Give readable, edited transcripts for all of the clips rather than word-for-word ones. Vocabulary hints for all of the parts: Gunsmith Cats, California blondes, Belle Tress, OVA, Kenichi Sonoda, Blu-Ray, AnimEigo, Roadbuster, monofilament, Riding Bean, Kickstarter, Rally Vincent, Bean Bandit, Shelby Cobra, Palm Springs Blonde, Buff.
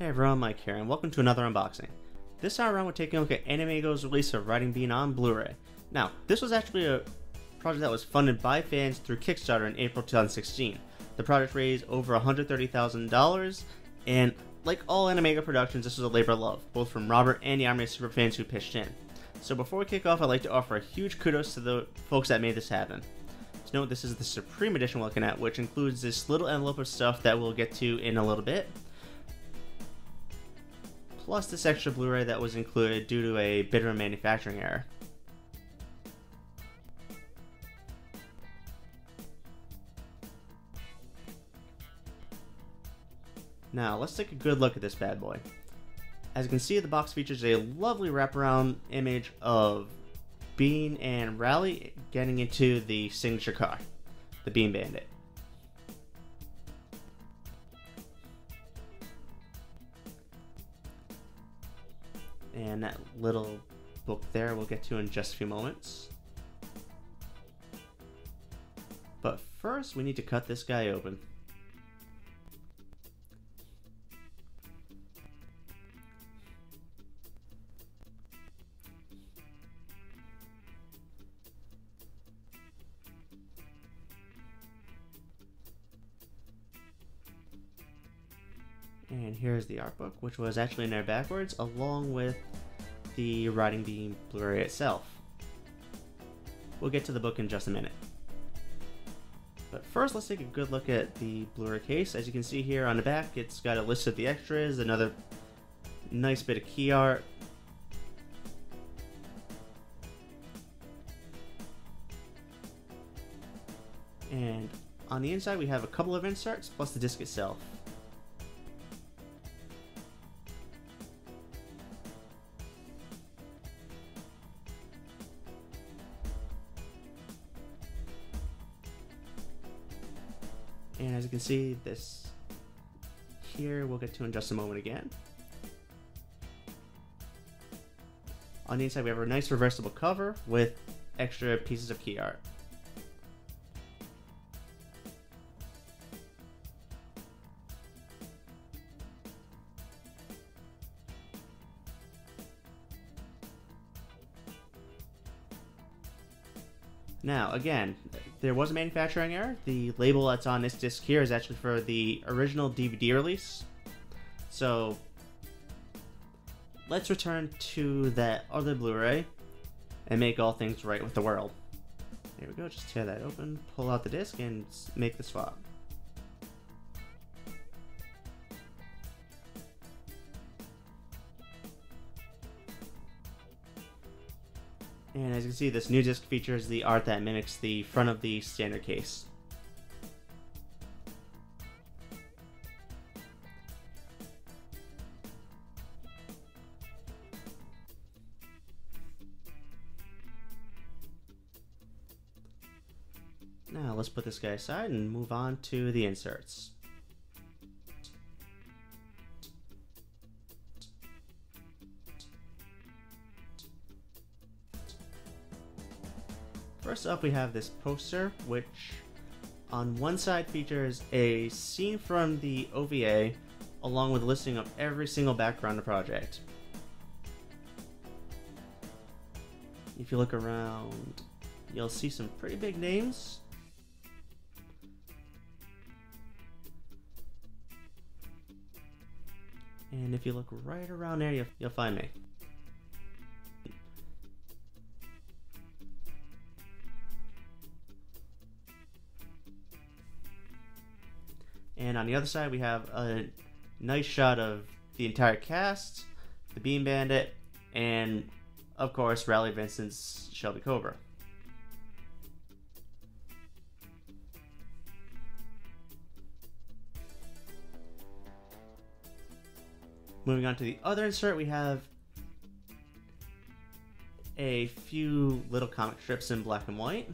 Hey everyone, Mike here, and welcome to another unboxing. This time around we're taking a look at AnimEigo's release of Riding Bean on Blu-ray. Now, this was actually a project that was funded by fans through Kickstarter in April 2016. The project raised over $130,000, and like all AnimEigo productions, this was a labor of love, both from Robert and the army of superfans who pitched in. So before we kick off, I'd like to offer a huge kudos to the folks that made this happen. To note, this is the Supreme Edition we're looking at, which includes this little envelope of stuff that we'll get to in a little bit, plus this extra Blu-ray that was included due to a bit of a manufacturing error. Now let's take a good look at this bad boy. As you can see, the box features a lovely wraparound image of Bean and Rally getting into the signature car, the Bean Bandit. And that little book there we'll get to in just a few moments. But first we need to cut this guy open. And here's the art book, which was actually in there backwards, along with the Riding Bean Blu-ray itself. We'll get to the book in just a minute. But first, let's take a good look at the Blu-ray case. As you can see here on the back, it's got a list of the extras, another nice bit of key art. And on the inside, we have a couple of inserts, plus the disc itself. And as you can see, this here we'll get to in just a moment again. On the inside we have a nice reversible cover with extra pieces of key art. Now, again, there was a manufacturing error. The label that's on this disc here is actually for the original DVD release. So let's return to that other Blu-ray and make all things right with the world. There we go, just tear that open, pull out the disc, and make the swap. And as you can see, this new disc features the art that mimics the front of the standard case. Now let's put this guy aside and move on to the inserts. First up, we have this poster, which on one side features a scene from the OVA, along with a listing of every single background of the project. If you look around, you'll see some pretty big names. And if you look right around there, you'll find me. And on the other side, we have a nice shot of the entire cast, the Bean Bandit, and of course, Rally Vincent's Shelby Cobra. Moving on to the other insert, we have a few little comic strips in black and white.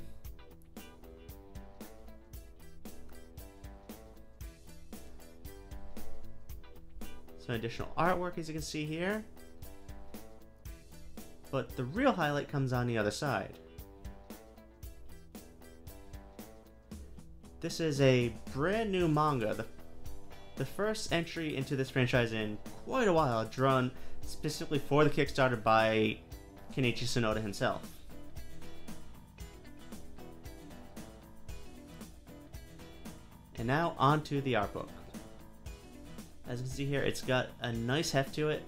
Additional artwork, as you can see here, but the real highlight comes on the other side. This is a brand new manga, the the first entry into this franchise in quite a while, drawn specifically for the Kickstarter by Kenichi Sonoda himself. And now onto the art book. As you can see here, it's got a nice heft to it,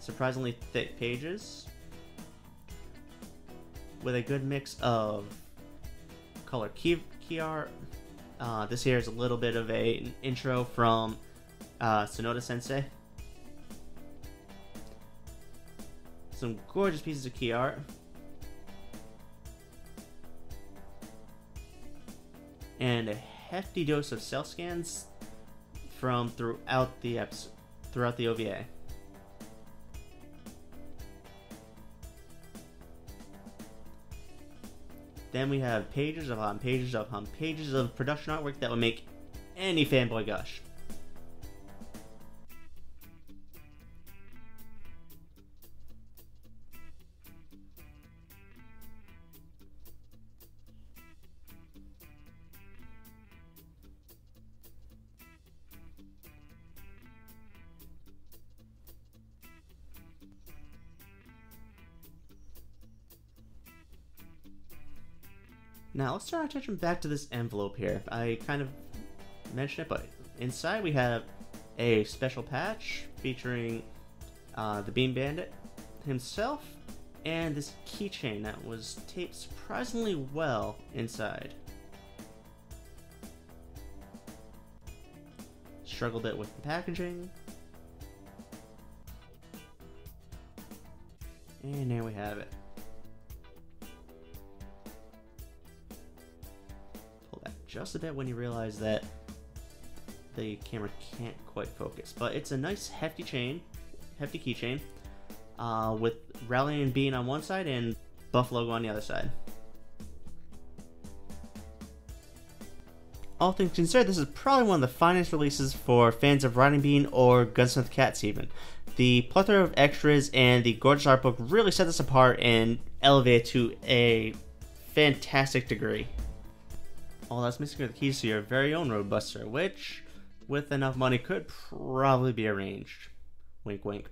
surprisingly thick pages, with a good mix of color key art. This here is a little bit of an intro from Sonoda Sensei. Some gorgeous pieces of key art. And a hefty dose of cell scans from throughout the episode, throughout the OVA. Then we have pages upon pages upon pages of production artwork that would make any fanboy gush. Now let's turn our attention back to this envelope here. I kind of mentioned it, but inside we have a special patch featuring the Bean Bandit himself and this keychain that was taped surprisingly well inside. Struggled a bit with the packaging. And there we have it. Just a bit when you realize that the camera can't quite focus, but it's a nice hefty keychain with Rally and Bean on one side and Buff logo on the other side. All things considered, this is probably one of the finest releases for fans of Riding Bean or Gunsmith Cats even. The plethora of extras and the gorgeous art book really set this apart and elevate it to a fantastic degree. All that's missing are the keys to your very own Roadbuster, which, with enough money, could probably be arranged. Wink, wink.